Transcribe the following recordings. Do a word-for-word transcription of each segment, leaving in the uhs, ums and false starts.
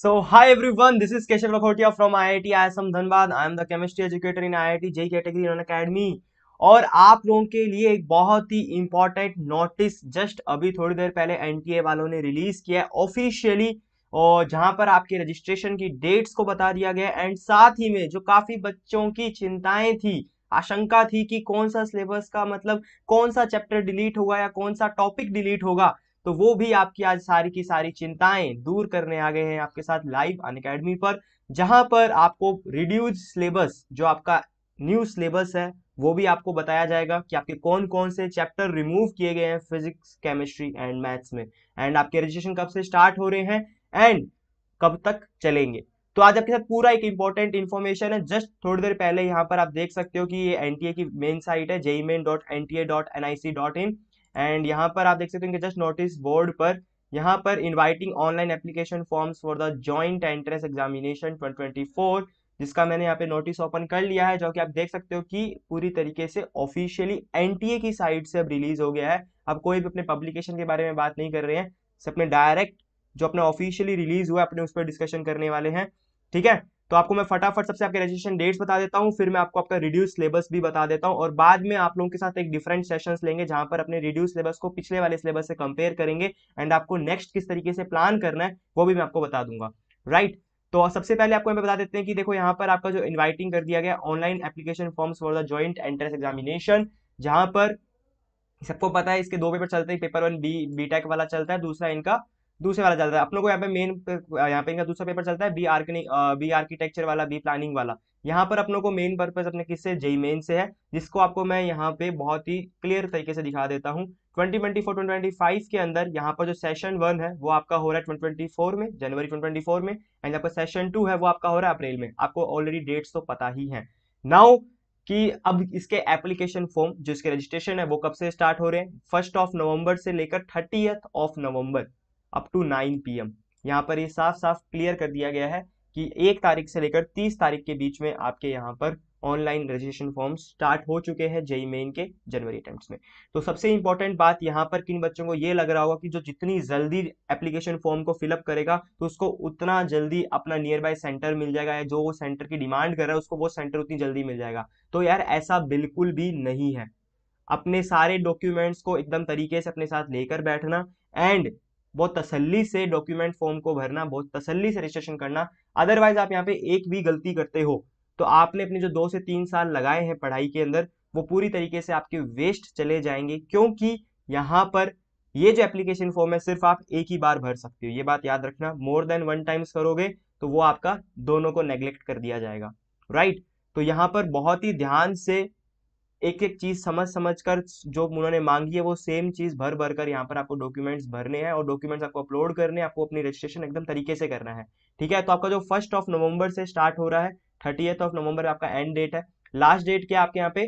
So hi everyone, this is Keshav Lakhotia from I I T I S M Dhanbad. I am the chemistry educator in I I T J E E category in Unacademy. और आप लोगों के लिए एक बहुत ही important notice just अभी थोड़ी देर पहले एन टी ए वालों ने रिलीज किया है ऑफिशियली, और जहां पर आपके रजिस्ट्रेशन की डेट्स को बता दिया गया एंड साथ ही में जो काफी बच्चों की चिंताएं थी, आशंका थी कि कौन सा सिलेबस का मतलब कौन सा चैप्टर डिलीट होगा या कौन सा टॉपिक डिलीट होगा, तो वो भी आपकी आज सारी की सारी चिंताएं दूर करने आ गए हैं आपके साथ लाइव अनअकैडमी पर, जहां पर आपको रिड्यूस्ड सिलेबस जो आपका न्यू सिलेबस है वो भी आपको बताया जाएगा कि आपके कौन कौन से चैप्टर रिमूव किए गए हैं फिजिक्स, केमिस्ट्री एंड मैथ्स में, एंड आपके रजिस्ट्रेशन कब से स्टार्ट हो रहे हैं एंड कब तक चलेंगे। तो आज आपके साथ पूरा एक इंपॉर्टेंट इन्फॉर्मेशन है। जस्ट थोड़ी देर पहले यहाँ पर आप देख सकते हो कि ये एनटीए की मेन साइट है J E main dot N T A dot N I C dot in, and यहाँ पर आप देख सकते हो इनके जस्ट नोटिस बोर्ड पर यहाँ पर inviting online application forms for the joint entrance examination twenty twenty four, जिसका मैंने यहाँ पे नोटिस ओपन कर लिया है, जो कि आप देख सकते हो कि पूरी तरीके से ऑफिशियली एनटीए की साइट से अब रिलीज हो गया है। अब कोई भी अपने पब्लिकेशन के बारे में बात नहीं कर रहे हैं, अपने डायरेक्ट जो अपना ऑफिशियली रिलीज हुआ है अपने उस पर डिस्कशन करने वाले हैं। ठीक है, तो आपको मैं फटाफट सबसे आपके रजिस्ट्रेशन डेट्स बता देता हूँ, फिर मैं आपको आपका रिड्यूस सिलेबस भी बता देता हूँ, और बाद में आप लोगों के साथ एक डिफरेंट सेशंस लेंगे जहां पर अपने रिड्यूस सिलेबस को पिछले वाले सिलेबस से कंपेयर करेंगे एंड आपको नेक्स्ट किस तरीके से प्लान करना है वो भी मैं आपको बता दूंगा। राइट, तो सबसे पहले आपको हमें बता देते हैं कि देखो यहाँ पर आपका जो इन्वाइटिंग कर दिया गया online application forms for the joint entrance examination, जहाँ पर सबको पता है इसके दो पेपर चलते हैं, paper one B B tech वाला चलता है, दूसरा इनका दूसरे वाला चलता है। अपनों को यहाँ पे मेन यहाँ पे इनका दूसरा पेपर चलता है बी बी आर्किटेक्चर वाला, बी प्लानिंग वाला। यहाँ पर अपनों को मेन पर्पस अपने किससे, जेई मेन से है, जिसको आपको मैं यहाँ पे बहुत ही क्लियर तरीके से दिखा देता हूँ। Twenty twenty four twenty twenty five के अंदर यहाँ पर जो सेशन वन है वो आपका हो रहा है ट्वेंटी ट्वेंटी फोर में, जनवरी ट्वेंटी ट्वेंटी फोर में, एंड आपका सेशन टू है वो आपका हो रहा है अप्रैल में। आपको ऑलरेडी डेट्स तो पता ही है नाउ कि अब इसके एप्लीकेशन फॉर्म जो इसके रजिस्ट्रेशन है वो कब से स्टार्ट हो रहे हैं, फर्स्ट ऑफ नवंबर से लेकर thirtieth of November up to nine P M. यहाँ पर ये साफ साफ क्लियर कर दिया गया है कि एक तारीख से लेकर तीस तारीख के बीच में आपके यहाँ पर ऑनलाइन रजिस्ट्रेशन फॉर्म स्टार्ट हो चुके हैं जेई मेन के जनवरी अटेम्प्ट्स में। तो सबसे इंपॉर्टेंट बात यहाँ पर किन बच्चों को ये लग रहा होगा कि जो जितनी जल्दी एप्लीकेशन फॉर्म को फिलअप करेगा तो उसको उतना जल्दी अपना नियर बाय सेंटर मिल जाएगा, या जो वो सेंटर की डिमांड कर रहा है उसको वो सेंटर उतनी जल्दी मिल जाएगा। तो यार ऐसा बिल्कुल भी नहीं है। अपने सारे डॉक्यूमेंट्स को एकदम तरीके से अपने साथ लेकर बैठना एंड बहुत तसल्ली से डॉक्यूमेंट फॉर्म को भरना, बहुत तसल्ली से रजिस्ट्रेशन करना। अदरवाइज आप यहाँ पे एक भी गलती करते हो तो आपने अपने जो दो से तीन साल लगाए हैं पढ़ाई के अंदर वो पूरी तरीके से आपके वेस्ट चले जाएंगे, क्योंकि यहाँ पर ये जो एप्लीकेशन फॉर्म है सिर्फ आप एक ही बार भर सकते हो। ये बात याद रखना, मोर देन वन टाइम्स करोगे तो वो आपका दोनों को नेग्लेक्ट कर दिया जाएगा। राइट, तो यहाँ पर बहुत ही ध्यान से एक एक चीज समझ समझ कर जो उन्होंने मांगी है वो सेम चीज भर भर कर यहाँ पर आपको डॉक्यूमेंट्स भरने हैं, और डॉक्यूमेंट्स आपको अपलोड करने हैं, आपको अपनी रजिस्ट्रेशन एकदम तरीके से करना है। ठीक है, तो आपका जो फर्स्ट ऑफ नवंबर से स्टार्ट हो रहा है थर्टीएथ ऑफ नवंबर आपका एंड डेट है। लास्ट डेट क्या आपके यहाँ पे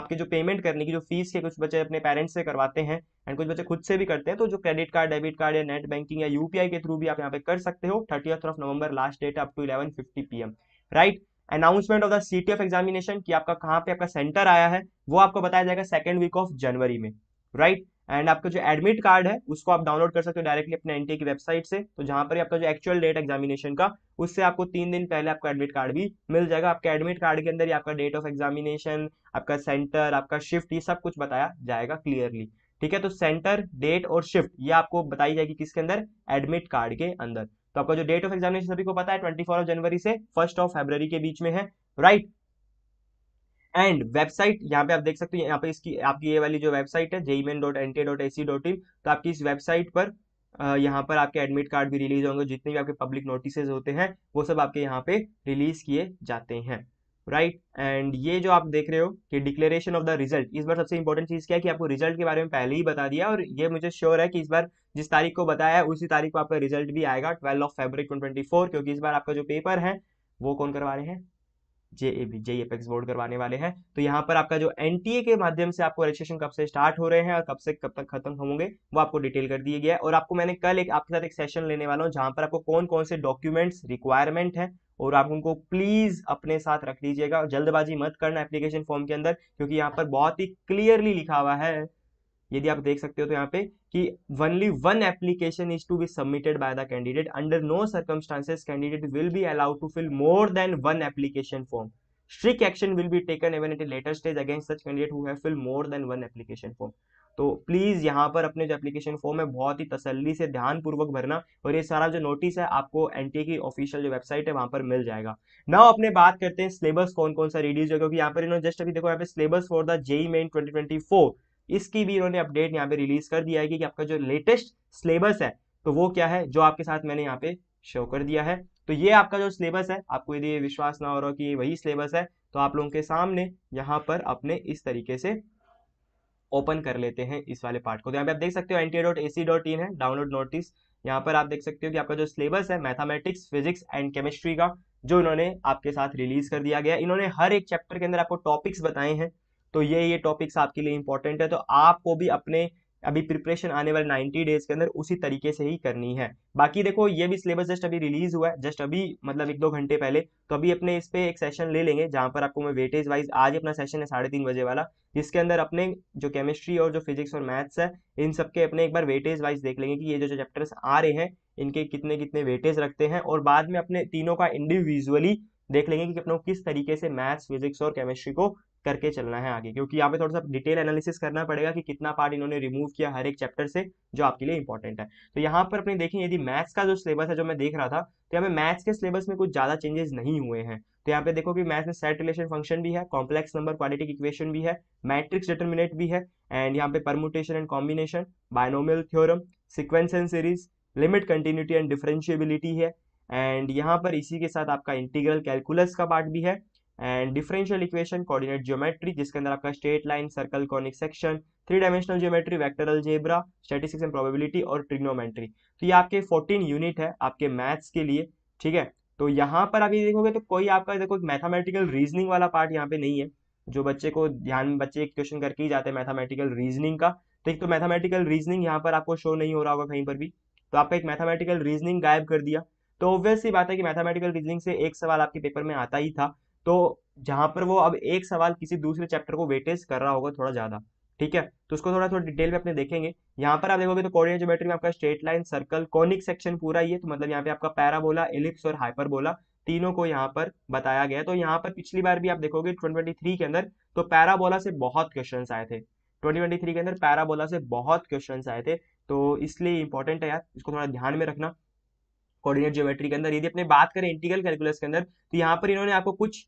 आपके जो पेमेंट करने की जो फीस के कुछ बच्चे अपने पेरेंट्स से करवाते हैं एंड कुछ बच्चे खुद से भी करते हैं, तो जो क्रेडिट कार्ड, डेबिट कार्ड या नेट बैंकिंग या यूपीआई के थ्रू भी आप यहाँ पे कर सकते हो। Thirtieth of November last date up to eleven fifty P M. Right, announcement of the city of examination कि आपका कहाँ पे आपका सेंटर आया है वो आपको बताया जाएगा सेकंड वीक ऑफ जनवरी में। राइट, एंड आपका जो एडमिट कार्ड है उसको आप डाउनलोड कर सकते हो डायरेक्टली अपने एनटीए की वेबसाइट से, तो जहाँ पर आपका जो एक्चुअल डेट एग्जामिनेशन का उससे आपको तीन दिन पहले आपका एडमिट कार्ड भी मिल जाएगा। आपके एडमिट कार्ड के अंदर ही आपका डेट ऑफ एग्जामिनेशन, आपका सेंटर, आपका शिफ्ट, ये सब कुछ बताया जाएगा क्लियरली। ठीक है, तो सेंटर, डेट और शिफ्ट ये आपको बताई जाएगी किसके अंदर, एडमिट कार्ड के अंदर। तो आपका जो डेट ऑफ एग्जामिनेशन सभी को पता है चौबीस जनवरी से फर्स्ट ऑफ फरवरी के बीच में है। राइट, एंड वेबसाइट यहाँ पे आप देख सकते हो, यहाँ पे इसकी आपकी ये वाली जो वेबसाइट है J E main dot N T A dot A C dot in, तो आपकी इस वेबसाइट पर यहाँ पर आपके एडमिट कार्ड भी रिलीज होंगे, जितने भी आपके पब्लिक नोटिसेज होते हैं वो सब आपके यहाँ पे रिलीज किए जाते हैं। राइट, एंड ये जो आप देख रहे हो कि डिक्लेरेशन ऑफ द रिजल्ट, इस बार सबसे इंपॉर्टेंट चीज क्या है कि आपको रिजल्ट के बारे में पहले ही बता दिया, और ये मुझे श्योर है कि इस बार जिस तारीख को बताया है उसी तारीख को आपका रिजल्ट भी आएगा twelve of February twenty twenty four, क्योंकि इस बार आपका जो पेपर है वो कौन करवा रहे हैं, जेईई जेईई एपेक्स बोर्ड करवाने वाले हैं। तो यहाँ पर आपका जो एनटीए के माध्यम से आपको रजिस्ट्रेशन कब से स्टार्ट हो रहे हैं और कब से कब तक खत्म होंगे वो आपको डिटेल कर दिया गया है, और आपको मैंने कल एक आपके साथ एक सेशन लेने वाला हूँ जहाँ पर आपको कौन कौन से डॉक्यूमेंट्स रिक्वायरमेंट है, और आप उनको प्लीज अपने साथ रख लीजिएगा। जल्दबाजी मत करना एप्लीकेशन फॉर्म के अंदर, क्योंकि यहाँ पर बहुत ही क्लियरली लिखा हुआ है यदि आप देख सकते हो तो यहाँ पे कि only one application is to be submitted by the candidate. Under no circumstances candidate will be allowed to fill more than one application form. Strict action will be taken even at a later stage against such candidate who have filled more than one application form. तो please यहाँ पर अपने जो application form है बहुत ही तसल्ली से ध्यानपूर्वक भरना, और ये सारा जो नोटिस है आपको एनटीए की ऑफिशियल जो वेबसाइट है वहां पर मिल जाएगा. नाउ अपने बात करते हैं सिलेबस कौन कौन सा रिड्यूस होगा, क्योंकि यहाँ पर इन्होंने जस्ट अभी देखो यहाँ पे syllabus for the JEE main twenty twenty four, इसकी भी इन्होंने अपडेट यहाँ पे रिलीज कर दिया है कि, कि आपका जो लेटेस्ट सिलेबस है तो वो क्या है, जो आपके साथ मैंने यहाँ पे शो कर दिया है. तो ये आपका जो सिलेबस है, आपको यदि विश्वास ना हो रहा कि वही सिलेबस है तो आप लोगों के सामने यहाँ पर अपने इस तरीके से ओपन कर लेते हैं इस वाले पार्ट को. तो यहाँ पे आप देख सकते हो N T A dot A C dot in है डाउनलोड नोटिस. यहाँ पर आप देख सकते हो कि आपका जो सिलेबस है मैथमेटिक्स, फिजिक्स एंड केमिस्ट्री का, जो इन्होंने आपके साथ रिलीज कर दिया गया. इन्होंने हर एक चैप्टर के अंदर आपको टॉपिक्स बताए हैं, तो ये ये टॉपिक्स आपके लिए इंपॉर्टेंट है. तो आपको भी अपने अभी प्रिपरेशन आने वाले नाइन्टी डेज के अंदर उसी तरीके से ही करनी है. बाकी देखो ये भी सिलेबस जस्ट अभी रिलीज हुआ है, जस्ट अभी मतलब एक दो घंटे पहले, तो अभी अपने इस पे एक सेशन ले लेंगे जहां पर आपको मैं वेटेज वाइज, आज अपना सेशन है साढ़े तीन बजे वाला, जिसके अंदर अपने जो केमिस्ट्री और जो फिजिक्स और मैथ्स है इन सबके अपने एक बार वेटेज वाइज देख लेंगे कि ये जो चैप्टर्स आ रहे हैं इनके कितने कितने वेटेज रखते हैं, और बाद में अपने तीनों का इंडिविजुअली देख लेंगे कि अपने किस तरीके से मैथ्स, फिजिक्स और केमिस्ट्री को करके चलना है आगे, क्योंकि यहाँ पे थोड़ा सा डिटेल एनालिसिस करना पड़ेगा कि कितना पार्ट इन्होंने रिमूव किया हर एक चैप्टर से जो आपके लिए इंपॉर्टेंट है. तो यहाँ पर अपने देखें यदि मैथ्स का जो सिलेबस है जो मैं देख रहा था, तो यहाँ पे मैथ्स के सिलेबस में कुछ ज्यादा चेंजेस नहीं हुए हैं. तो यहाँ पे देखो कि मैथ्स में सेट रिलेशन फंक्शन भी है, कॉम्प्लेक्स नंबर क्वाड्रेटिक इक्वेशन भी है, मैट्रिक्स डिटर्मिनेंट भी है, एंड यहाँ पे permutation and combination, binomial theorem, sequence and series, limit continuity and differentiability है, एंड यहाँ पर इसी के साथ आपका इंटीग्रल कैलकुलस का पार्ट भी है, and differential equation, coordinate geometry जिसके अंदर आपका straight line, circle, conic section, three dimensional geometry, vector algebra, statistics and probability और ट्रिग्नोमेट्री. तो ये आपके चौदह यूनिट है आपके मैथ्स के लिए, ठीक है. तो यहाँ पर अभी देखोगे तो कोई आपका देखो मैथमेटिकल रीजनिंग वाला पार्ट यहाँ पे नहीं है, जो बच्चे को ध्यान में बच्चे एक क्वेश्चन करके ही जाते हैं मैथमेटिकल रीजनिंग का. तो एक तो मैथमेटिकल रीजनिंग यहाँ पर आपको शो नहीं हो रहा होगा कहीं पर भी, तो आपका एक मैथमेटिकल रीजनिंग गायब कर दिया. तो ऑब्वियसली बात है कि मैथमेटिकल रीजनिंग से एक सवाल आपके पेपर में आता ही था, तो जहां पर वो अब एक सवाल किसी दूसरे चैप्टर को वेटेज कर रहा होगा थोड़ा ज्यादा, ठीक है. तो उसको थोड़ा थोड़ा डिटेल में अपने देखेंगे. यहाँ पर आप देखोगे तो कोऑर्डिनेट ज्योमेट्री में आपका straight line, circle, conic section पूरा ही है, तो मतलब यहाँ पे आपका पैराबोला, एलिप्स और हाइपरबोला तीनों को यहाँ पर बताया गया. तो यहाँ पर पिछली बार भी आप देखोगे ट्वेंटी ट्वेंटी थ्री के अंदर तो पैराबोला से बहुत क्वेश्चन आए थे, ट्वेंटी ट्वेंटी थ्री के अंदर पैराबोला से बहुत क्वेश्चन आए थे, तो इसलिए इंपॉर्टेंट है यार, इसको थोड़ा ध्यान में रखना. कोऑर्डिनेट ज्योमेट्री के अंदर यदि अपने बात करें इंटीग्रल कैलकुलस के अंदर, तो यहाँ पर इन्होंने आपको कुछ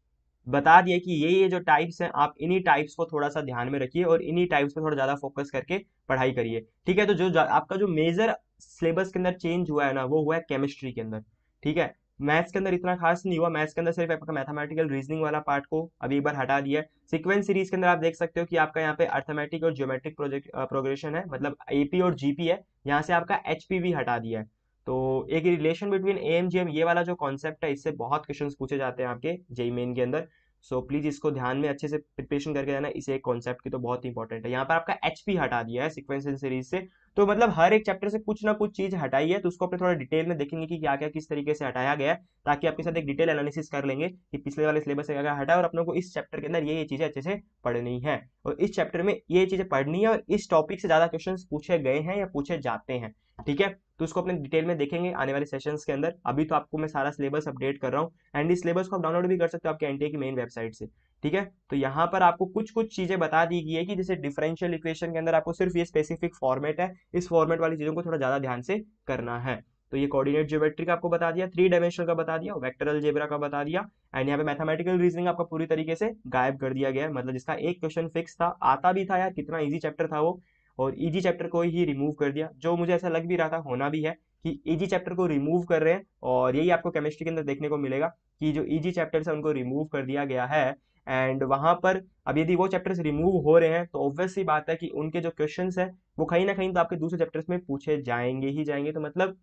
बता दिया कि ये ये जो टाइप्स हैं, आप इन्हीं टाइप्स को थोड़ा सा ध्यान में रखिए और इन्हीं टाइप्स पर थोड़ा ज्यादा फोकस करके पढ़ाई करिए, ठीक है. तो जो आपका जो मेजर सिलेबस के अंदर चेंज हुआ है ना, वो हुआ है केमिस्ट्री के अंदर, ठीक है. मैथ्स के अंदर इतना खास नहीं हुआ, मैथ्स के अंदर सिर्फ आपका मैथमेटिकल रीजनिंग वाला पार्ट को अभी एक बार हटा दिया है. सीक्वेंस सीरीज के अंदर आप देख सकते हो कि आपका यहाँ पे अर्थमेटिक और ज्योमेट्रिक प्रोजेक्ट प्रोग्रेशन है, मतलब एपी और जीपी है, यहाँ से आपका एचपी भी हटा दिया है. तो एक relation between A M G M ये वाला जो कॉन्सेप्ट है, इससे बहुत क्वेश्चंस पूछे जाते हैं आपके जेईई मेन के अंदर, सो so, प्लीज इसको ध्यान में अच्छे से प्रिपरेशन करके जाना. इसे एक कॉन्सेप्ट की तो बहुत इंपॉर्टेंट है. यहाँ पर आपका एचपी हटा दिया है सीक्वेंस एंड सीरीज से, तो मतलब हर एक चैप्टर से कुछ ना कुछ चीज हटाई है, तो उसको अपने थोड़ा डिटेल में देखेंगे कि क्या क्या किस तरीके से हटाया गया है, ताकि आपके साथ एक डिटेल एनालिसिस कर लेंगे कि पिछले वाले सिलेबस से क्या हटा है और अपने को इस चैप्टर के अंदर ये ये चीजें अच्छे से पढ़नी है, और इस चैप्टर में ये चीजें पढ़नी है, और इस टॉपिक से ज्यादा क्वेश्चन पूछे गए हैं या पूछे जाते हैं, ठीक है. तो उसको अपने डिटेल में देखेंगे आने वाले सेशंस के अंदर. अभी तो आपको मैं सारा सिलेबस अपडेट कर रहा हूँ, एंड इस सिलेबस को आप डाउनलोड भी कर सकते हो आपके एनटीए की मेन वेबसाइट से, ठीक है. तो यहाँ पर आपको कुछ कुछ चीजें बता दी गई है कि जैसे डिफरेंशियल इक्वेशन के अंदर आपको सिर्फ ये स्पेसिफिक फॉर्मेट है, इस फॉर्मेट वाली चीजों को थोड़ा ज्यादा ध्यान से करना है. तो ये कोऑर्डिनेट ज्योमेट्री का आपको बता दिया, थ्री डायमेंशनल का बता दिया, वेक्टर अलजेब्रा का बता दिया, एंड यहाँ पे मैथमेटिकल रीजनिंग आपका पूरी तरीके से गायब कर दिया गया है, मतलब जिसका एक क्वेश्चन फिक्स था, आता भी था यार, कितना ईजी चैप्टर था वो, और इजी चैप्टर को ही रिमूव कर दिया, जो मुझे ऐसा लग भी रहा था होना भी है कि इजी चैप्टर को रिमूव कर रहे हैं. और यही आपको केमिस्ट्री के अंदर देखने को मिलेगा कि जो इजी चैप्टर्स हैं उनको रिमूव कर दिया गया है, एंड वहां पर अब यदि वो चैप्टर्स रिमूव हो रहे हैं तो ऑब्वियसली बात है कि उनके जो क्वेश्चंस हैं वो कहीं ना कहीं तो आपके दूसरे चैप्टर्स में पूछे जाएंगे ही जाएंगे, तो मतलब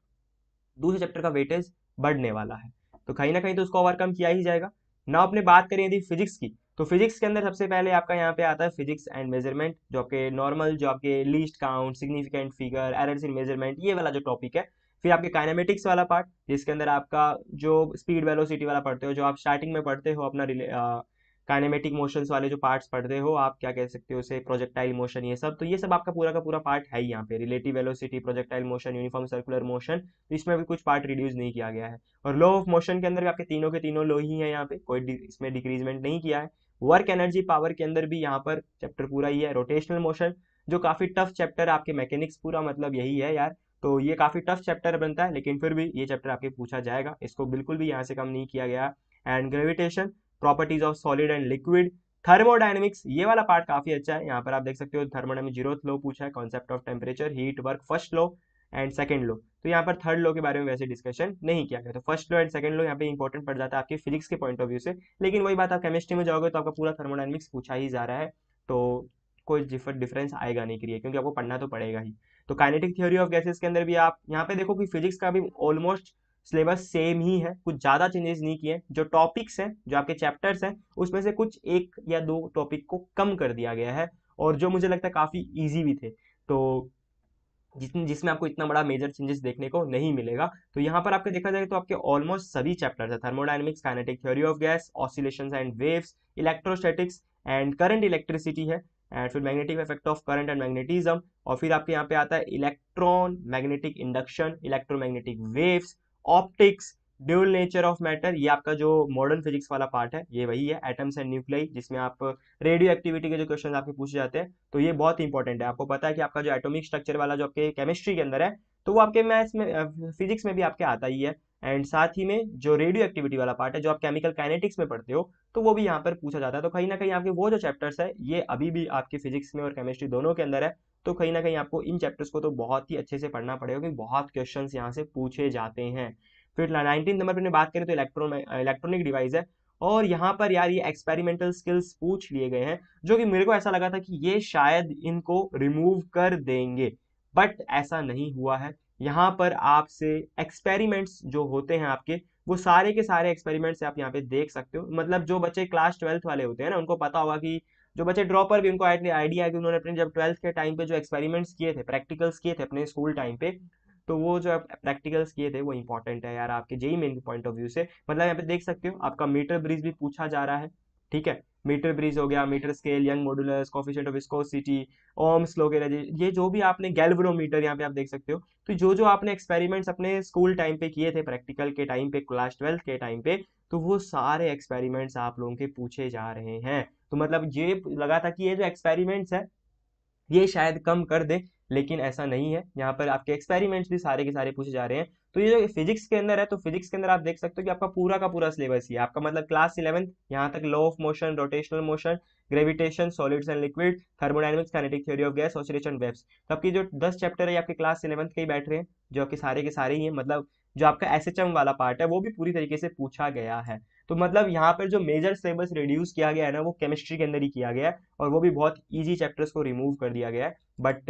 दूसरे चैप्टर का वेटेज बढ़ने वाला है, तो कहीं ना कहीं तो उसको ओवरकम किया ही जाएगा ना. अपने बात करें यदि फिजिक्स की, तो फिजिक्स के अंदर सबसे पहले आपका यहाँ पे आता है फिजिक्स एंड मेजरमेंट, जो आपके नॉर्मल, जो आपके least count, significant figure, errors in measurement, ये वाला जो टॉपिक है. फिर आपके काइनेमेटिक्स वाला पार्ट, जिसके अंदर आपका जो स्पीड वेलोसिटी वाला पढ़ते हो, जो आप स्टार्टिंग में पढ़ते हो अपना काइनेमेटिक मोशंस वाले जो पार्ट्स पढ़ते हो आप, क्या कह सकते हो उसे, प्रोजेक्टाइल मोशन, ये सब, तो ये सब आपका पूरा का पूरा पार्ट है ही यहाँ पे। Relative velocity, projectile motion, uniform circular motion, तो इसमें भी कुछ पार्ट रिड्यूस नहीं किया गया है। और लॉ ऑफ मोशन के अंदर भी आपके तीनों के तीनों लॉ ही है यहाँ पे, कोई इसमें डिक्रीजमेंट नहीं किया है। वर्क एनर्जी पावर के अंदर भी यहाँ पर चैप्टर पूरा ही है। रोटेशनल मोशन जो काफी टफ चैप्टर आपके मैकेनिक्स पूरा मतलब यही है यार, तो ये काफी टफ चैप्टर बनता है, लेकिन फिर भी ये चैप्टर आपके पूछा जाएगा, इसको बिल्कुल भी यहाँ से कम नहीं किया गया। And gravitation, properties of solid and liquid, thermodynamics, ये वाला पार्ट काफी अच्छा है। यहाँ पर आप देख सकते हो थर्मोडायनेमिक जीरोथ लॉ पूछा है, concept of temperature, heat, work, first law and second law. तो यहाँ पर थर्ड लॉ के बारे में वैसे डिस्कशन नहीं किया गया, तो first law and second law यहाँ पे इंपॉर्टेंट पड़ जाता है आपके फिजिक्स के पॉइंट ऑफ व्यू से, लेकिन वही बात आप केमिस्ट्री में जाओगे तो आपका पूरा थर्मोडायनेमिक्स पूछा ही जा रहा है, तो कोई डिफरेंस आएगा नहीं करिए, क्योंकि आपको पढ़ना तो पड़ेगा ही। तो काइनेटिक थ्योरी ऑफ गैसेस के अंदर भी आप यहाँ पे देखो कि फिजिक्स का भी ऑलमोस्ट सिलेबस सेम ही है, कुछ ज़्यादा चेंजेस नहीं किए। जो टॉपिक्स हैं, जो आपके चैप्टर्स हैं, उसमें से कुछ एक या दो टॉपिक को कम कर दिया गया है, और जो मुझे लगता है काफ़ी इजी भी थे, तो जिसमें जिसमें आपको इतना बड़ा मेजर चेंजेस देखने को नहीं मिलेगा। तो यहाँ पर आपके देखा जाए तो आपके ऑलमोस्ट सभी चैप्टर्स है, thermodynamics, kinetic theory of gas, oscillations and waves, electrostatics and current, electricity है, एंड फिर magnetic effect of current and magnetism, और फिर आपके यहाँ पे आता है electron, magnetic induction, electromagnetic waves, optics, dual nature of matter, ये आपका जो मॉडर्न फिजिक्स वाला पार्ट है ये वही है, एटम्स एंड न्यूक्लियाई, जिसमें आप रेडियो एक्टिविटी के जो क्वेश्चन आपके पूछे जाते हैं, तो ये बहुत इंपॉर्टेंट है। आपको पता है कि आपका जो एटॉमिक स्ट्रक्चर वाला जो आपके केमिस्ट्री के अंदर है, तो वो आपके मैथ्स में, फिजिक्स में भी आपके आता ही है। एंड साथ ही में जो रेडियो एक्टिविटी वाला पार्ट है, जो आप केमिकल काइनेटिक्स में पढ़ते हो, तो वो भी यहाँ पर पूछा जाता है। तो कहीं ना कहीं आपके वो जो चैप्टर्स है ये अभी भी आपके फिजिक्स में और केमिस्ट्री दोनों के अंदर है, तो कहीं ना कहीं आपको इन चैप्टर्स को तो बहुत ही अच्छे से पढ़ना पड़ेगा, क्योंकि बहुत क्वेश्चंस यहाँ से पूछे जाते हैं। फिर नाइनटीन नंबर पर बात करें तो इलेक्ट्रो इलेक्ट्रॉनिक डिवाइस है, और यहाँ पर यार ये एक्सपेरिमेंटल स्किल्स पूछ लिए गए हैं, जो कि मेरे को ऐसा लगा था कि ये शायद इनको रिमूव कर देंगे, बट ऐसा नहीं हुआ है। यहाँ पर आपसे एक्सपेरिमेंट्स जो होते हैं आपके, वो सारे के सारे एक्सपेरिमेंट्स आप यहाँ पे देख सकते हो। मतलब जो बच्चे क्लास ट्वेल्थ वाले होते हैं ना, उनको पता होगा कि जो बच्चे ड्रॉपर भी, उनको आइडिया है कि उन्होंने अपने जब ट्वेल्थ के टाइम पे जो एक्सपेरिमेंट्स किए थे, प्रैक्टिकल्स किए थे अपने स्कूल टाइम पे, तो वो जो प्रैक्टिकल्स किए थे वो इंपॉर्टेंट है यार आपके जेईई मेन के पॉइंट ऑफ व्यू से। मतलब यहाँ पे देख सकते हो आपका मीटर ब्रीज भी पूछा जा रहा है, ठीक है, मीटर ब्रीज हो गया, metre scale, Young modulus, coefficient of viscosity, Ohm's law, ये जो भी आपने, गैल्वेनोमीटर, यहाँ पे आप देख सकते हो। तो जो जो आपने एक्सपेरिमेंट्स अपने स्कूल टाइम पे किए थे, प्रैक्टिकल के टाइम पे, क्लास ट्वेल्थ के टाइम पे, तो वो सारे एक्सपेरिमेंट्स आप लोगों के पूछे जा रहे हैं। तो मतलब ये लगा था कि ये जो एक्सपेरिमेंट्स है ये शायद कम कर दे, लेकिन ऐसा नहीं है, यहाँ पर आपके एक्सपेरिमेंट्स भी सारे के सारे पूछे जा रहे हैं। तो ये जो फिजिक्स के अंदर है, तो फिजिक्स के अंदर आप देख सकते हो कि आपका पूरा का पूरा सिलेबस ही है आपका, मतलब क्लास इलेवेंथ यहाँ तक law of motion, rotational motion, gravitation, solids and liquid, thermodynamics, kinetic theory of gas, oscillation, waves, तो आपकी जो दस चैप्टर है आपके क्लास इलेवेंथ के ही बैठ रहे हैं, जो आपके सारे के सारे ही है। मतलब जो आपका एस एच एम वाला पार्ट है वो भी पूरी तरीके से पूछा गया है। तो मतलब यहाँ पर जो मेजर सिलेबस रिड्यूस किया गया है ना, वो केमिस्ट्री के अंदर ही किया गया है, और वो भी बहुत इजी चैप्टर्स को रिमूव कर दिया गया है। बट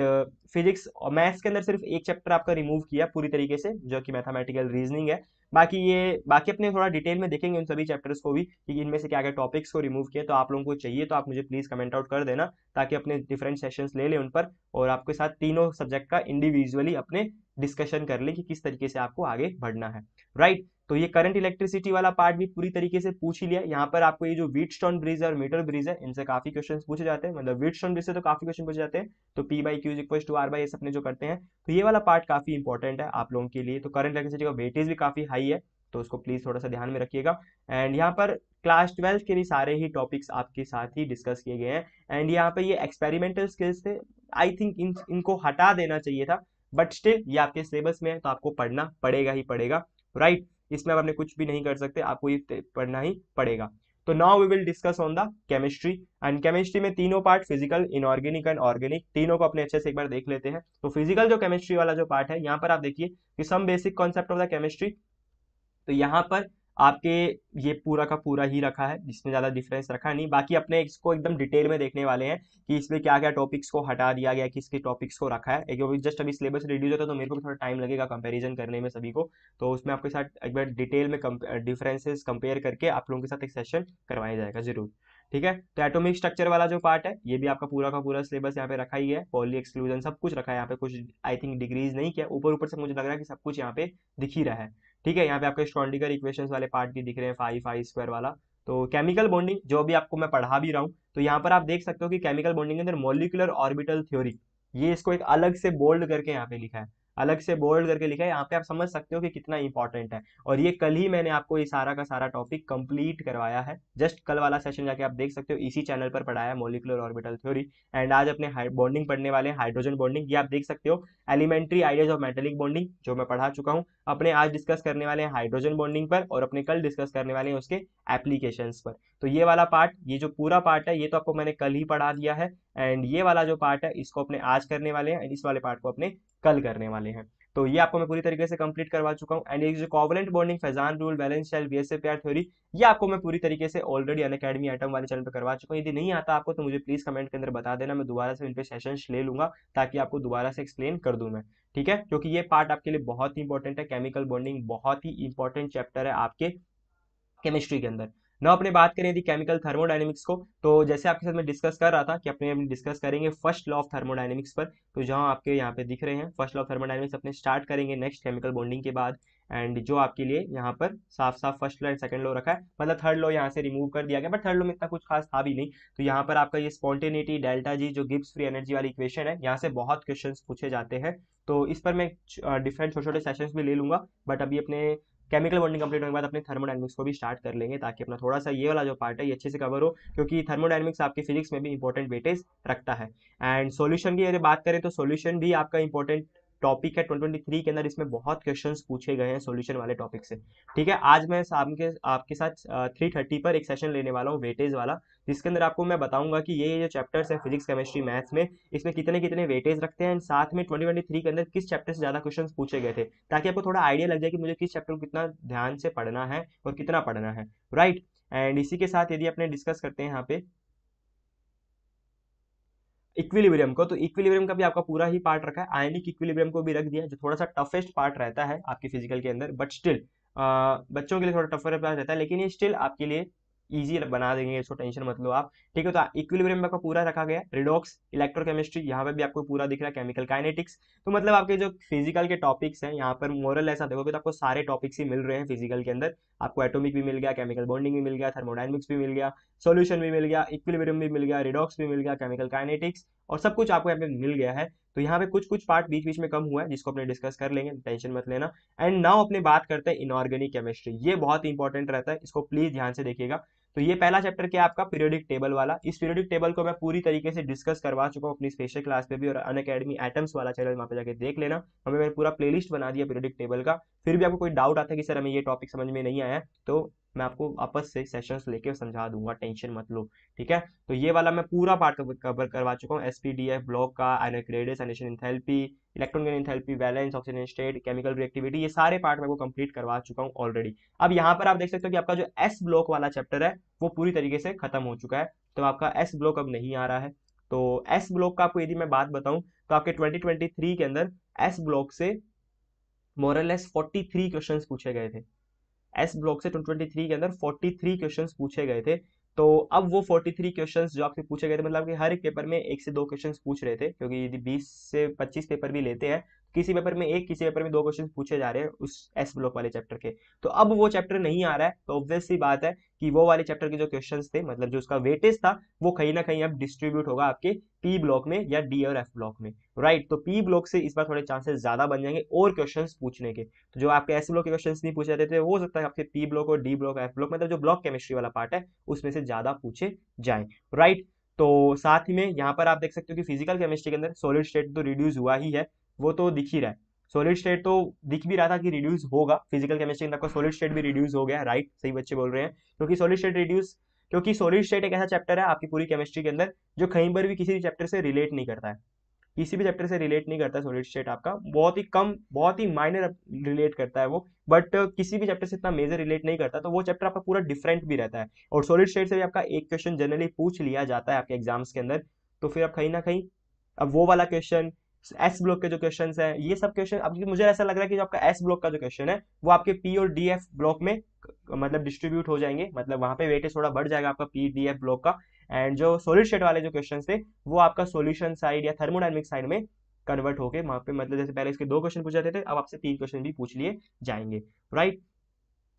फिजिक्स और मैथ्स के अंदर सिर्फ एक चैप्टर आपका रिमूव किया पूरी तरीके से, जो कि मैथमेटिकल रीजनिंग है। बाकी ये बाकी अपने थोड़ा डिटेल में देखेंगे उन सभी चैप्टर्स को भी कि इनमें से क्या क्या टॉपिक्स को रिमूव किया। तो आप लोगों को चाहिए तो आप मुझे प्लीज़ कमेंट आउट कर देना, ताकि अपने डिफरेंट सेशंस ले लें उन पर, और आपके साथ तीनों सब्जेक्ट का इंडिविजुअली अपने डिस्कशन कर लें कि किस तरीके से आपको आगे बढ़ना है, राइट। तो ये करंट, इलेक्ट्रिसिटी वाला पार्ट भी पूरी तरीके से पूछ ही लिया। यहाँ पर आपको ये जो व्हीटस्टोन ब्रिज और मीटर ब्रिज है, इनसे काफी क्वेश्चन पूछे जाते हैं। मतलब व्हीटस्टोन ब्रिज से तो काफी क्वेश्चन पूछे जाते हैं, तो P by Qs equal to R by S अपने जो करते हैं, तो ये वाला पार्ट काफी इंपॉर्टेंट है आप लोगों के लिए। तो करंट इलेक्ट्रिसिटी का वेटेज भी काफी हाई है, तो उसको प्लीज थोड़ा सा ध्यान में रखिएगा। एंड यहाँ पर क्लास ट्वेल्थ के भी सारे ही टॉपिक्स आपके साथ ही डिस्कस किए गए हैं। एंड यहाँ पर ये एक्सपेरिमेंटल स्किल्स थे, आई थिंक इन इनको हटा देना चाहिए था, बट स्टिल ये आपके सिलेबस में है, तो आपको पढ़ना पड़ेगा ही पड़ेगा, राइट right? इसमें आप अपने कुछ भी नहीं कर सकते, आपको ये पढ़ना ही पड़ेगा। तो now we will discuss on the chemistry, and chemistry में तीनों part, physical, inorganic and organic, तीनों को अपने अच्छे से एक बार देख लेते हैं। तो फिजिकल जो केमिस्ट्री वाला जो पार्ट है, यहाँ पर आप देखिए कि some basic concept of the chemistry, तो यहाँ पर आपके ये पूरा का पूरा ही रखा है, जिसमें ज़्यादा डिफरेंस रखा नहीं। बाकी अपने इसको एकदम डिटेल में देखने वाले हैं कि इसमें क्या क्या टॉपिक्स को हटा दिया गया, किसके टॉपिक्स को रखा है। क्योंकि जस्ट अभी सिलेबस रिड्यूस होता है, तो मेरे को भी थोड़ा टाइम लगेगा कंपैरिजन करने में सभी को, तो उसमें आपके साथ एक बार डिटेल में डिफरेंसेस कंपेयर करके आप लोगों के साथ एक सेशन करवाया जाएगा जरूर, ठीक है। तो एटॉमिक स्ट्रक्चर वाला जो पार्ट है, ये भी आपका पूरा का पूरा सिलेबस यहाँ पे रखा ही है, पॉली एक्सक्लूजन सब कुछ रखा है यहाँ पे, कुछ आई थिंक डिग्रीज नहीं किया, ऊपर ऊपर से मुझे लग रहा है कि सब कुछ यहाँ पे दिख ही रहा है, ठीक है। यहाँ पे आपके श्रोडिंगर इक्वेशंस वाले पार्ट भी दिख रहे हैं, फाइव आई स्क्वायर वाला, तो केमिकल बॉन्डिंग जो अभी आपको मैं पढ़ा भी रहा हूँ, तो यहाँ पर आप देख सकते हो कि केमिकल बॉन्डिंग के अंदर मॉलिक्यूलर ऑर्बिटल थ्योरी, ये इसको एक अलग से बोल्ड करके यहाँ पे लिखा है, अलग से बोल्ड करके लिखा है, यहाँ पे आप समझ सकते हो कि कितना इंपॉर्टेंट है। और ये कल ही मैंने आपको ये सारा का सारा टॉपिक कंप्लीट करवाया है, जस्ट कल वाला सेशन जाके आप देख सकते हो, इसी चैनल पर पढ़ाया है मॉलिक्यूलर ऑर्बिटल थ्योरी। एंड आज अपने बॉन्डिंग पढ़ने वाले हैं, हाइड्रोजन बॉन्डिंग, ये आप देख सकते हो, elementary ideas of metallic bonding जो मैं पढ़ा चुका हूँ। अपने आज डिस्कस करने वाले हैं हाइड्रोजन बॉन्डिंग पर, और अपने कल डिस्कस करने वाले हैं उसके एप्लीकेशंस पर। तो ये वाला पार्ट, ये जो पूरा पार्ट है, ये तो आपको मैंने कल ही पढ़ा दिया है, एंड ये वाला जो पार्ट है इसको अपने आज करने वाले हैं, एंड इस वाले पार्ट को अपने कल करने वाले हैं। तो ये आपको मैं पूरी तरीके से कंप्लीट करवा चुका हूँ। एंड ये जो covalent bonding, Fajans rule, valence shell, VSEPR theory, ये आपको मैं पूरी तरीके से ऑलरेडी अनअकैडमी एटम वाले चैनल पर करवा चुका हूँ। यदि नहीं आता आपको तो मुझे प्लीज कमेंट के अंदर बता देना, मैं दोबारा से इन पे सेशंस ले लूंगा ताकि आपको दोबारा से एक्सप्लेन कर दूं मैं, ठीक है, क्योंकि ये पार्ट आपके लिए बहुत ही इंपॉर्टेंट है। केमिकल बॉन्डिंग बहुत ही इंपॉर्टेंट चैप्टर है आपके केमिस्ट्री के अंदर। ना अपने बात करें यदि केमिकल थर्मोडायनेमिक्स को, तो जैसे आपके साथ मैं डिस्कस कर रहा था कि अपने डिस्कस करेंगे फर्स्ट लॉ ऑफ थर्मोडायनेमिक्स पर, तो जहां आपके यहाँ पे दिख रहे हैं फर्स्ट लॉ ऑफ थर्मोडायनेमिक्स अपने स्टार्ट करेंगे नेक्स्ट केमिकल बॉन्डिंग के बाद। एंड जो आपके लिए यहाँ पर साफ साफ first law and second law रखा है, मतलब थर्ड लॉ यहाँ से रिमूव कर दिया गया, बट थर्ड लॉ में इतना कुछ खास था भी नहीं। तो यहाँ पर आपका ये स्पॉन्टेनिटी, डेल्टा जी, जो गिब्स फ्री एनर्जी वाली इक्वेशन है, यहाँ से बहुत क्वेश्चंस पूछे जाते हैं, तो इस पर मैं डिफरेंट छोटे छोटे सेशंस भी ले लूंगा। बट अभी अपने केमिकल बॉन्डिंग कंप्लीट होने के बाद अपने थर्मोडायनेमिक्स को भी स्टार्ट कर लेंगे, ताकि अपना थोड़ा सा ये वाला जो पार्ट है ये अच्छे से कवर हो, क्योंकि थर्मोडायनेमिक्स आपके फिजिक्स में भी इंपॉर्टेंट वेटेज रखता है। एंड सॉल्यूशन की अगर बात करें तो सॉल्यूशन भी आपका इंपॉर्टेंट टॉपिक है ट्वेंटी ट्वेंटी थ्री के अंदर, इसमें बहुत क्वेश्चंस पूछे गए हैं सॉल्यूशन वाले टॉपिक से, ठीक है। आज मैं शाम के आपके साथ थ्री थर्टी पर एक सेशन लेने वाला हूँ वेटेज वाला, जिसके अंदर आपको मैं बताऊंगा कि ये जो चैप्टर्स हैं फिजिक्स, केमिस्ट्री, मैथ्स में, इसमें कितने कितने वेटेज रखते हैं, साथ में ट्वेंटी ट्वेंटी थ्री के अंदर किस चैप्टर से ज़्यादा क्वेश्चंस पूछे गए थे, ताकि आपको थोड़ा आइडिया लग जाए कि मुझे किस चैप्टर को कितना ध्यान से पढ़ना है और कितना पढ़ना है, राइट। एंड इसी के साथ यदि अपने डिस्कस करते हैं यहाँ पे इक्विलिब्रियम को, तो इक्विलिब्रियम का भी आपका पूरा ही पार्ट रखा है, आयनिक इक्विलिब्रियम को भी रख दिया, जो थोड़ा सा टफेस्ट पार्ट रहता है आपके फिजिकल के अंदर, बट स्टिल बच्चों के लिए थोड़ा टफर पार्ट रहता है, लेकिन ये स्टिल आपके लिए इजी बना देंगे, इसको टेंशन मत लो आप, ठीक है। तो इक्विलिब्रियम में आपका पूरा रखा गया, रिडॉक्स, इलेक्ट्रोकेमिस्ट्री, यहाँ पे भी आपको पूरा दिख रहा है, केमिकल काइनेटिक्स, तो मतलब आपके जो फिजिकल के टॉपिक्स हैं यहाँ पर मोरल ऐसा देखोगे तो आपको सारे टॉपिक्स ही मिल रहे हैं फिजिकल के अंदर। आपको एटॉमिक भी मिल गया, केमिकल बॉन्डिंग भी मिल गया, थर्मोडायनेमिक्स भी मिल गया, सोल्यूशन भी मिल गया, इक्विलिब्रियम भी मिल गया, रिडॉक्स भी मिल गया, केमिकल काइनेटिक्स, और सब कुछ आपको यहाँ पे मिल गया है। तो यहाँ पे कुछ कुछ पार्ट बीच बीच में कम हुआ है, जिसको अपने डिस्कस कर लेंगे, टेंशन मत लेना। एंड नाउ अपने बात करते हैं इनऑर्गेनिक केमिस्ट्री, ये बहुत इंपॉर्टेंट रहता है, इसको प्लीज ध्यान से देखिएगा। तो ये पहला चैप्टर क्या है आपका, पीरियोडिक टेबल वाला। इस पीरियोडिक टेबल को मैं पूरी तरीके से डिस्कस करवा चुका हूँ अपनी स्पेशल क्लास पे भी, और अनअकैडमी एटम्स वाला चैनल वहाँ पे जाके देख लेना, हमें मैंने पूरा प्लेलिस्ट बना दिया पीरियोडिक टेबल का। फिर भी आपको कोई डाउट आता है कि सर हमें ये टॉपिक समझ में नहीं आया, तो मैं आपको आपस से सेशंस लेके समझा दूंगा, टेंशन मत लो, ठीक है। तो ये वाला मैं पूरा पार्ट कवर करवा चुका हूँ, एसपीडीएफ ब्लॉक का, ionic radius, ionisation enthalpy, electron enthalpy, valence, oxygen state, chemical reactivity, ये सारे पार्ट मैं को कंप्लीट करवा चुका हूँ ऑलरेडी। अब यहाँ पर आप देख सकते हो कि आपका जो एस ब्लॉक वाला चैप्टर है वो पूरी तरीके से खत्म हो चुका है, तो आपका एस ब्लॉक अब नहीं आ रहा है। तो एस ब्लॉक का आपको यदि मैं बात बताऊँ तो आपके ट्वेंटी ट्वेंटी थ्री के अंदर एस ब्लॉक से मोरलेस फोर्टी थ्री क्वेश्चन पूछे गए थे, एस ब्लॉक से ट्वेंटी ट्वेंटी थ्री के अंदर फोर्टी थ्री क्वेश्चंस पूछे गए थे। तो अब वो फोर्टी थ्री क्वेश्चंस जो आपसे पूछे गए थे, मतलब कि हर एक पेपर में एक से दो क्वेश्चंस पूछ रहे थे, क्योंकि यदि बीस से पच्चीस पेपर भी लेते हैं, किसी पेपर में एक, किसी पेपर में दो क्वेश्चंस पूछे जा रहे हैं उस एस ब्लॉक वाले चैप्टर के। तो अब वो चैप्टर नहीं आ रहा है, तो ऑब्वियस सी बात है कि वो वाले चैप्टर के जो क्वेश्चंस थे, मतलब जो उसका वेटेज था, वो कहीं ना कहीं अब डिस्ट्रीब्यूट होगा आपके पी ब्लॉक में या डी और एफ ब्लॉक में, राइट। तो पी ब्लॉक से इस बार थोड़े चांसेस ज्यादा बन जाएंगे और क्वेश्चंस पूछने के। तो जो आपके एस ब्लॉक के क्वेश्चंस नहीं पूछे जाते थे, हो सकता है आपके पी ब्लॉक और डी ब्लॉक, एफ ब्लॉक, मतलब जो ब्लॉक केमिस्ट्री वाला पार्ट है, उसमें से ज्यादा पूछे जाए, राइट। तो साथ ही में यहाँ पर आप देख सकते हो कि फिजिकल केमिस्ट्री के अंदर सॉलिड स्टेट तो रिड्यूस हुआ ही है, वो तो दिख ही रहा है, सॉलिड स्टेट तो दिख भी रहा था कि रिड्यूस होगा। फिजिकल केमिस्ट्री में आपका सॉलिड स्टेट भी रिड्यूस हो गया, राइट, सही बच्चे बोल रहे हैं, क्योंकि सॉलिड स्टेट रिड्यूस क्योंकि सॉलिड स्टेट एक ऐसा चैप्टर है आपकी पूरी केमिस्ट्री के अंदर जो कहीं पर भी किसी भी चैप्टर से रिलेट नहीं करता है, किसी भी चैप्टर से रिलेट नहीं करता है। सॉलिड स्टेट आपका बहुत ही कम, बहुत ही माइनर रिलेट करता है वो, बट किसी भी चैप्टर से इतना मेजर रिलेट नहीं करता, तो वो चैप्टर आपका पूरा डिफरेंट भी रहता है। और सॉलिड स्टेट से भी आपका एक क्वेश्चन जनरली पूछ लिया जाता है आपके एग्जाम्स के अंदर, तो फिर आप कहीं ना कहीं अब वो वाला क्वेश्चन, एस ब्लॉक के जो क्वेश्चंस हैं, ये सब क्वेश्चन अब मुझे ऐसा लग रहा है कि जो आपका एस ब्लॉक का जो क्वेश्चन है वो आपके पी और डी एफ ब्लॉक में मतलब डिस्ट्रीब्यूट हो जाएंगे, मतलब वहां पे वेटेज थोड़ा बढ़ जाएगा आपका पी डी एफ ब्लॉक का। एंड जो सॉलिड स्टेट वाले जो क्वेश्चंस थे वो आपका सॉल्यूशन साइड या थर्मोडायनेमिक साइड में कन्वर्ट होके वहां पे, मतलब जैसे पहले इसके दो क्वेश्चन पूछ जाते थे, अब आपसे तीन क्वेश्चन भी पूछ लिए जाएंगे, राइट।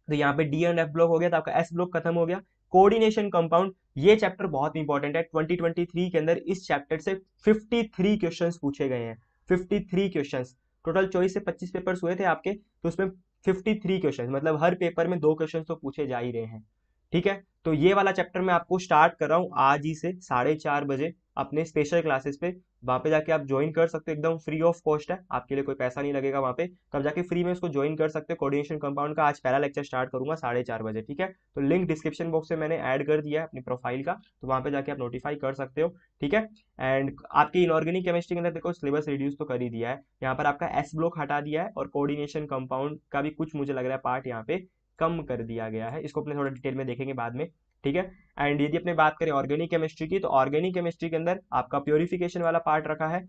तो यहाँ पे डी एंड एफ ब्लॉक हो गया, तो आपका एस ब्लॉक खत्म हो गया। कोऑर्डिनेशन कंपाउंड, ये चैप्टर बहुत इंपॉर्टेंट है। ट्वेंटी ट्वेंटी थ्री के अंदर इस चैप्टर से तिरेपन क्वेश्चंस पूछे गए हैं, तिरेपन क्वेश्चंस। टोटल चौबीस से पच्चीस पेपर्स हुए थे आपके, तो उसमें तिरेपन क्वेश्चंस, मतलब हर पेपर में दो क्वेश्चंस तो पूछे जा ही रहे हैं। ठीक है, तो ये वाला चैप्टर मैं आपको स्टार्ट कर रहा हूँ आज ही से साढ़े चार बजे अपने स्पेशल क्लासेस पे। वहाँ पे जाके आप ज्वाइन कर सकते हो, एकदम फ्री ऑफ कॉस्ट है, आपके लिए कोई पैसा नहीं लगेगा वहाँ पे, तो आप जाके फ्री में उसको ज्वाइन कर सकते हो। कोऑर्डिनेशन कंपाउंड का आज पहला लेक्चर स्टार्ट करूंगा साढ़े चार बजे। ठीक है, तो लिंक डिस्क्रिप्शन बॉक्स में मैंने ऐड कर दिया है अपनी प्रोफाइल का, तो वहाँ पे जाके आप नोटिफाई कर सकते हो। ठीक है, एंड आपकी इनऑर्गेनिक केमिस्ट्री के अंदर देखो सिलेबस रिड्यूस तो कर ही दिया है, यहाँ पर आपका एस ब्लॉक हटा दिया है और कोऑर्डिनेशन कंपाउंड का भी कुछ मुझे लग रहा है पार्ट यहाँ पे कम कर दिया गया है, इसको अपने थोड़ा डिटेल में देखेंगे बाद में। ठीक है, एंड यदि अपने बात करें ऑर्गेनिक केमिस्ट्री की, तो ऑर्गेनिक केमिस्ट्री के अंदर आपका प्योरिफिकेशन वाला पार्ट रखा है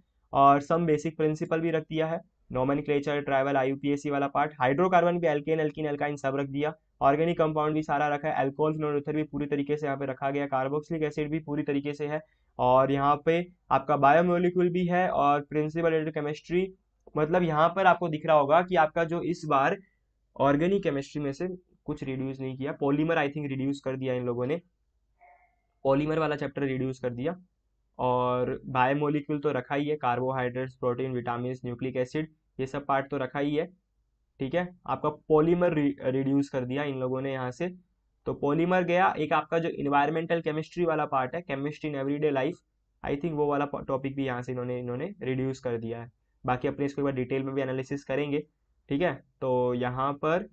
और सम बेसिक प्रिंसिपल भी रख दिया है, नोमेनक्लेचर, ट्राइवल, आईयूपीएसी वाला पार्ट, हाइड्रोकार्बन भी, एल्केन, एल्कीन, एल्काइन सब रख दिया, ऑर्गेनिक कंपाउंड भी सारा रखा है, एल्कोहल, फ्लोरोईथर भी पूरी तरीके से यहाँ पे रखा गया, कार्बोक्सिलिक एसिड भी पूरी तरीके से है, और यहाँ पे आपका बायोमोलिक्यूल भी है और प्रिंसिपल ऑफ केमिस्ट्री। मतलब यहाँ पर आपको दिख रहा होगा कि आपका जो इस बार ऑर्गेनिक केमिस्ट्री में से कुछ रिड्यूस नहीं किया, पॉलीमर आई थिंक रिड्यूस कर दिया इन लोगों ने, पॉलीमर वाला चैप्टर रिड्यूस कर दिया, और बायोमोलिक्यूल तो रखा ही है, carbohydrates, protein, vitamin, nucleic acid, ये सब पार्ट तो रखा ही है। ठीक है, आपका पॉलीमर रिड्यूस कर दिया इन लोगों ने यहाँ से, तो पॉलीमर गया। एक आपका जो इन्वायरमेंटल केमिस्ट्री वाला पार्ट है, chemistry in everyday life, I think वो वाला टॉपिक भी यहाँ से इन्होंने इन्होंने रिड्यूस कर दिया है। बाकी अपने इसके बाद डिटेल में भी एनालिसिस करेंगे। ठीक है, तो यहाँ पर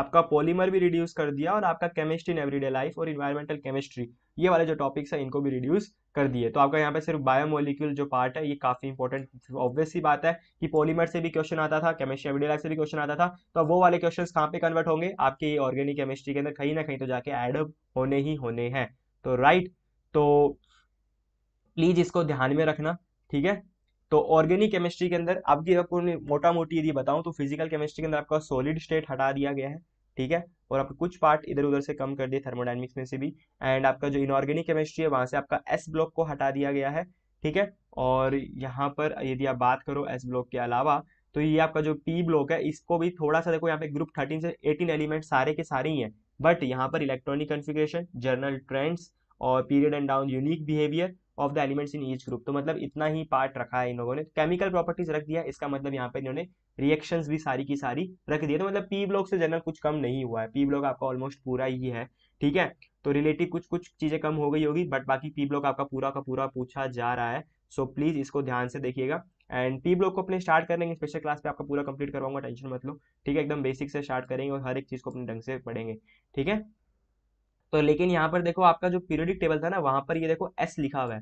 आपका पॉलीमर भी रिड्यूस कर दिया और आपका केमिस्ट्री इन एवरीडे लाइफ और इन्वायरमेंटल केमिस्ट्री, ये वाले जो टॉपिक्स हैं इनको भी रिड्यूस कर दिए। तो आपका यहाँ पे सिर्फ बायोमोलिक्यूल जो पार्ट है ये काफी इंपॉर्टेंट, ऑब्वियस सी बात है कि पॉलीमर से भी क्वेश्चन आता था, केमिस्ट्री एवरीडे लाइफ से भी क्वेश्चन आता था, तो वो वाले क्वेश्चन कहाँ पे कन्वर्ट होंगे आपके ऑर्गेनिक केमिस्ट्री के अंदर, कहीं ना कहीं तो जाके एडअप होने ही होने हैं। तो राइट, तो प्लीज इसको ध्यान में रखना। ठीक है, तो ऑर्गेनिक केमिस्ट्री के अंदर आपकी आपको मोटा मोटी यदि बताऊं तो फिजिकल केमिस्ट्री के अंदर आपका सॉलिड स्टेट हटा दिया गया है। ठीक है, और आपको कुछ पार्ट इधर उधर से कम कर दिए, थर्मोडायनेमिक्स में से भी, एंड आपका जो इनऑर्गेनिक केमिस्ट्री है वहां से आपका एस ब्लॉक को हटा दिया गया है। ठीक है, और यहाँ पर यदि आप बात करो एस ब्लॉक के अलावा, तो ये आपका जो पी ब्लॉक है इसको भी थोड़ा सा देखो, यहाँ पे ग्रुप थर्टीन से एटीन एलिमेंट सारे के सारे ही हैं, बट यहाँ पर इलेक्ट्रॉनिक कॉन्फ़िगरेशन, जर्नल ट्रेंड्स और period and down, unique behaviour of the elements in each group, तो मतलब इतना ही पार्ट रखा है इन लोगों ने। केमिकल प्रॉपर्टीज रख दिया, इसका मतलब यहाँ पे इन्होंने रिएक्शंस भी सारी की सारी रख दिया, तो मतलब पी ब्लॉक से जनरल कुछ कम नहीं हुआ है, पी ब्लॉक आपका ऑलमोस्ट पूरा ही है। ठीक है, तो रिलेटिव कुछ कुछ चीजें कम हो गई होगी, बट बाकी पी ब्लॉक आपका पूरा का पूरा पूछा जा रहा है, सो प्लीज इसको ध्यान से देखिएगा। एंड पी ब्लॉक को अपने स्टार्ट करेंगे स्पेशल क्लास पे, आपका पूरा कंप्लीट करवाऊंगा, टेंशन मत लो। ठीक है, एकदम बेसिक से स्टार्ट करेंगे और हर एक चीज को अपने ढंग से पढ़ेंगे। ठीक है, तो लेकिन यहाँ पर देखो आपका जो पीरियोडिक टेबल था ना, वहां पर ये देखो एस लिखा हुआ है,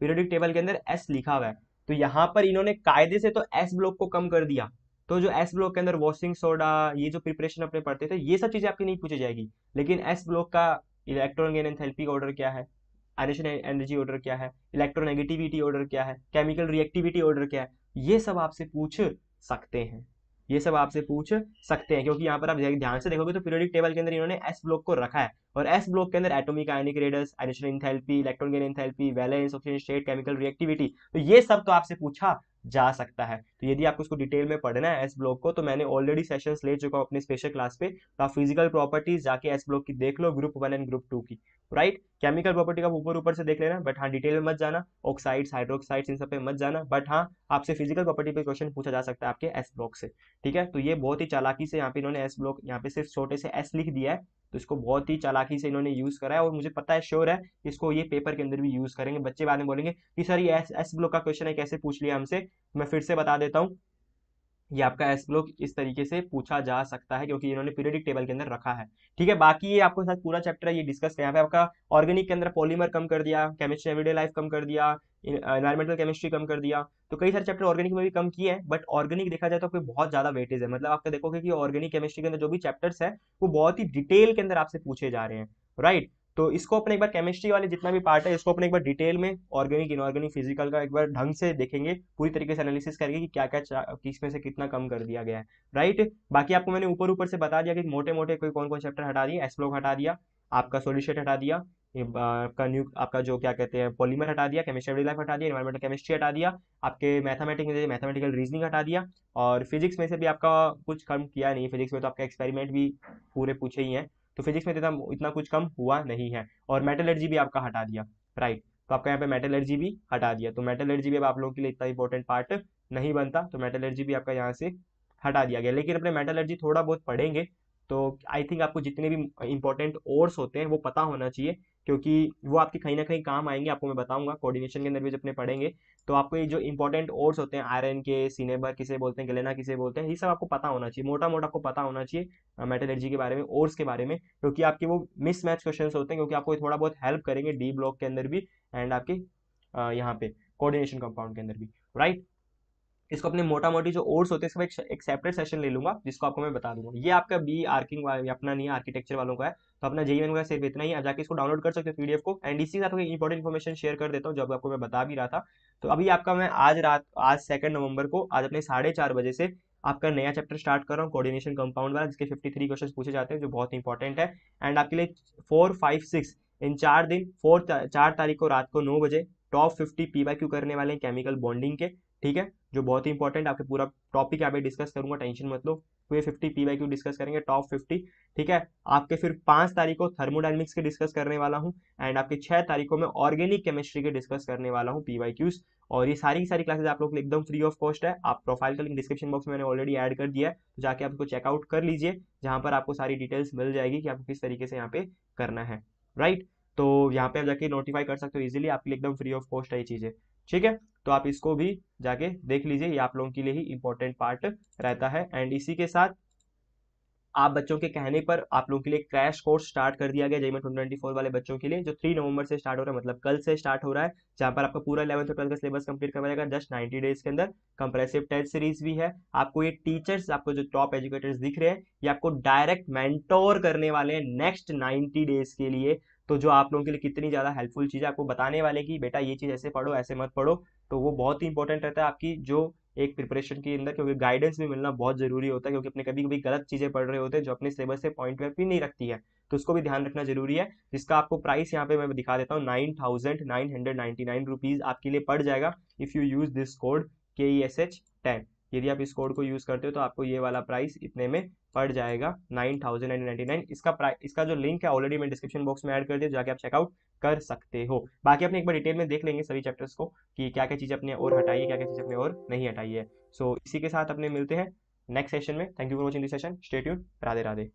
पीरियोडिक टेबल के अंदर एस लिखा हुआ है, तो यहाँ पर इन्होंने कायदे से तो एस ब्लॉक को कम कर दिया, तो जो एस ब्लॉक के अंदर वॉशिंग सोडा, ये जो प्रिपरेशन अपने पढ़ते थे, ये सब चीजें आपकी नहीं पूछी जाएगी। लेकिन एस ब्लॉक का इलेक्ट्रॉन गेन एंथैल्पी का ऑर्डर क्या है, आयनेशन एनर्जी ऑर्डर क्या है, इलेक्ट्रोनेगेटिविटी ऑर्डर क्या है, केमिकल रिएक्टिविटी ऑर्डर क्या है, ये सब आपसे पूछ सकते हैं, ये सब आपसे पूछ सकते हैं, क्योंकि यहाँ पर आप ध्यान से देखोगे तो पीरियोडिक टेबल के अंदर इन्होंने एस ब्लॉक को रखा है, और एस ब्लॉक के अंदर atomic ionic radius, ionisation enthalpy, electron gain enthalpy, valence, oxygen state, chemical reactivity, तो ये सब तो आपसे पूछा जा सकता है। तो यदि आपको उसको डिटेल में पढ़ना है एस ब्लॉक को, तो मैंने ऑलरेडी सेशंस ले चुका हूँ अपने स्पेशल क्लास पे, तो आप फिजिकल प्रॉपर्टीज जाके एस ब्लॉक की देख लो, group one and group two की। राइट, केमिकल प्रॉपर्टी का ऊपर ऊपर से देख लेना, बट हाँ डिटेल में मत जाना, ऑक्साइड्स, हाइड्रोक्साइड्स इन सब पे मत जाना, बट हाँ आपसे फिजिकल प्रॉपर्टी पे क्वेश्चन पूछा जा सकता है आपके एस ब्लॉक से। ठीक है, तो ये बहुत ही चालाकी से यहाँ पे इन्होंने एस ब्लॉक, यहाँ पे सिर्फ छोटे से एस लिख दिया है, तो इसको बहुत ही चालाकी से इन्होंने यूज करा है, और मुझे पता है, श्योर है इसको ये पेपर के अंदर भी यूज करेंगे। बच्चे बाद में बोलेंगे कि सर ये एस ब्लॉक का क्वेश्चन है, कैसे पूछ लिया हमसे। मैं फिर से बता देता हूँ, ये आपका एस ब्लॉक इस तरीके से पूछा जा सकता है, क्योंकि इन्होंने पीरियोडिक टेबल के अंदर रखा है। ठीक है, बाकी ये आपके साथ पूरा चैप्टर है, ये डिस्कस किया। यहाँ पे आपका ऑर्गेनिक के अंदर पॉलीमर कम कर दिया, केमिस्ट्री एवरीडे लाइफ कम कर दिया, एनवायरमेंटल केमिस्ट्री कम कर दिया, तो कई सारे चैप्टर ऑर्गेनिक में भी कम किए हैं, बट ऑर्गेनिक देखा जाए तो आपको बहुत ज्यादा वेटेज है। मतलब आपको देखोगे कि ऑर्गेनिक केमिस्ट्री के अंदर जो भी चैप्टर्स है वो बहुत ही डिटेल के अंदर आपसे पूछे जा रहे हैं। राइट, तो इसको अपने एक बार, केमिस्ट्री वाले जितना भी पार्ट है इसको अपने एक बार डिटेल में, ऑर्गेनिक, इनऑर्गेनिक, फिजिकल का एक बार ढंग से देखेंगे, पूरी तरीके से एनालिसिस करके कि क्या क्या किस में से कितना कम कर दिया गया है। राइट, बाकी आपको मैंने ऊपर ऊपर से बता दिया कि मोटे मोटे कोई कौन कौन चैप्टर हटा दिए। एस ब्लॉक हटा दिया, आपका सॉलिड स्टेट हटा दिया, आपका न्यू आपका जो क्या कहते हैं पॉलीमर हटा दिया, केमिस्ट्री एवरीडे लाइफ हटा दिया, एनवायरमेंटल केमिस्ट्री हटा दिया, आपके मैथमेटिक्स में मैथमेटिकल रीजनिंग हटा दिया, और फिजिक्स में से भी आपका कुछ कम किया नहीं। फिजिक्स में तो आपका एक्सपेरिमेंट भी पूरे पूछे ही हैं, तो फिजिक्स में इतना इतना कुछ कम हुआ नहीं है। और मेटलर्जी भी आपका हटा दिया, राइट। तो आपका यहाँ पे मेटलर्जी भी हटा दिया, तो मेटलर्जी भी अब आप लोगों के लिए इतना इंपॉर्टेंट पार्ट नहीं बनता, तो मेटलर्जी भी आपका यहाँ से हटा दिया गया। लेकिन अपने मेटलर्जी थोड़ा बहुत पढ़ेंगे, तो आई थिंक आपको जितने भी इंपॉर्टेंट ओर्स होते हैं वो पता होना चाहिए, क्योंकि वो आपके कहीं ना कहीं काम आएंगे। आपको मैं बताऊंगा कोऑर्डिनेशन के अंदर भी जब अपने पढ़ेंगे, तो आपको ये जो इंपॉर्टेंट ओर्स होते हैं, आयरन के, सीनेबर किसे बोलते हैं, गलेना किसे बोलते हैं, ये सब आपको पता होना चाहिए, मोटा मोटा आपको पता होना चाहिए मेटलर्जी के बारे में, ओर्स के बारे में, क्योंकि आपके वो मिसमैच क्वेश्चन होते हैं, क्योंकि आपको थोड़ा बहुत हेल्प करेंगे डी ब्लॉक के अंदर भी एंड आपके यहाँ पे कोऑर्डिनेशन कंपाउंड के अंदर भी, राइट। इसको अपने मोटा मोटी जो ओर्स होते हैं इसका एक, एक सेपरेट सेशन ले लूंगा, जिसको आपको मैं बता दूंगा। ये आपका बी आर्किंग अपना नहीं है, आर्किटेक्चर वालों का है। तो अपना जेईई मेन का सिर्फ इतना ही, आप जाके इसको डाउनलोड कर सकते हो पीडीएफ को। एंड इसी के साथ इंपॉर्टेंट इन्फॉर्मेशन शेयर कर देता हूँ, जब आपको मैं बता भी रहा था। तो अभी आपका मैं आज रात आज सेकंड नवंबर को आज अपने साढ़े चार बजे से आपका नया चैप्टर स्टार्ट कर रहा हूँ, कोऑर्डिनेशन कंपाउंड वाला, जिसके फिफ्टी थ्री क्वेश्चन पूछे जाते हैं, जो बहुत इंपॉर्टेंट है। एंड आपके लिए फोर फाइव सिक्स इन चार दिन फोर चार तारीख को रात को नौ बजे top fifty P Y Q करने वाले हैं केमिकल बॉन्डिंग के, ठीक है, जो बहुत ही इंपॉर्टेंट। आपके पूरा टॉपिक यहाँ पे डिस्कस करूंगा, टेंशन मत लो। पूरे fifty P Y Q discuss करेंगे, टॉप फिफ्टी, ठीक है। आपके फिर पाँच तारीख को थर्मोडायनेमिक्स के डिस्कस करने वाला हूँ। एंड आपके छह तारीख को मैं ऑर्गेनिक केमिस्ट्री के डिस्कस करने वाला हूँ पी वाई क्यूज। और ये सारी की सारी क्लासेज आप लोग एकदम फ्री ऑफ कॉस्ट है। आप प्रोफाइल का लिंक डिस्क्रिप्शन बॉक्स में मैंने ऑलरेडी ऐड कर दिया है, तो जाके आपको चेकआउट कर लीजिए, जहाँ पर आपको सारी डिटेल्स मिल जाएगी कि आपको किस तरीके से यहाँ पे करना है, राइट। तो यहाँ पे आप जाके नोटिफाई कर सकते हो इजिली, आपके लिए एकदम फ्री ऑफ कॉस्ट है ये चीज़ें, ठीक है। तो आप इसको भी जाके देख लीजिए, ये आप लोगों के लिए ही इंपॉर्टेंट पार्ट रहता है। एंड इसी के साथ आप बच्चों के कहने पर आप लोगों के लिए क्रैश कोर्स स्टार्ट कर दिया गया JEE main twenty twenty four वाले बच्चों के लिए, जो थ्री नवंबर से स्टार्ट हो रहा है, मतलब कल से स्टार्ट हो रहा है, जहां पर आपका पूरा इलेवंथ और ट्वेल्थ का सिलेबस कंप्लीट करवाया जाएगा जस्ट नाइन्टी डेज के अंदर। कंप्रेसिव टेस्ट सीरीज भी है। आपको ये टीचर्स, आपको जो टॉप एजुकेटर्स दिख रहे हैं, ये आपको डायरेक्ट मेंटोर करने वाले हैं नेक्स्ट नाइन्टी डेज के लिए। तो जो आप लोगों के लिए कितनी ज़्यादा हेल्पफुल चीज़ है, आपको बताने वाले कि बेटा ये चीज़ ऐसे पढ़ो, ऐसे मत पढ़ो, तो वो बहुत ही इंपॉर्टेंट रहता है आपकी जो एक प्रिपरेशन के अंदर, क्योंकि गाइडेंस भी मिलना बहुत जरूरी होता है, क्योंकि अपने कभी कभी गलत चीज़ें पढ़ रहे होते हैं जो अपने सिलेबस से पॉइंट वाइज भी नहीं रखती है, तो उसको भी ध्यान रखना जरूरी है। जिसका आपको प्राइस यहाँ पे मैं दिखा देता हूँ, nine thousand nine hundred ninety nine rupees आपके लिए पड़ जाएगा if you use this code K E S H ten. यदि आप इस कोड को यूज़ करते हो तो आपको ये वाला प्राइस इतने में पड़ जाएगा, nine thousand nine ninety nine. इसका प्राइस, इसका जो लिंक है ऑलरेडी मैं डिस्क्रिप्शन बॉक्स में ऐड कर दिया, जाके आप चेकआउट कर सकते हो। बाकी अपने एक बार डिटेल में देख लेंगे सभी चैप्टर्स को कि क्या क्या चीज़ें अपने और हटाइए, क्या क्या चीज़ें अपने और नहीं हटाइए। सो so, इसी के साथ अपने मिलते हैं नेक्स्ट सेशन में। Thank you for watching this session, stay tuned, Radhe Radhe.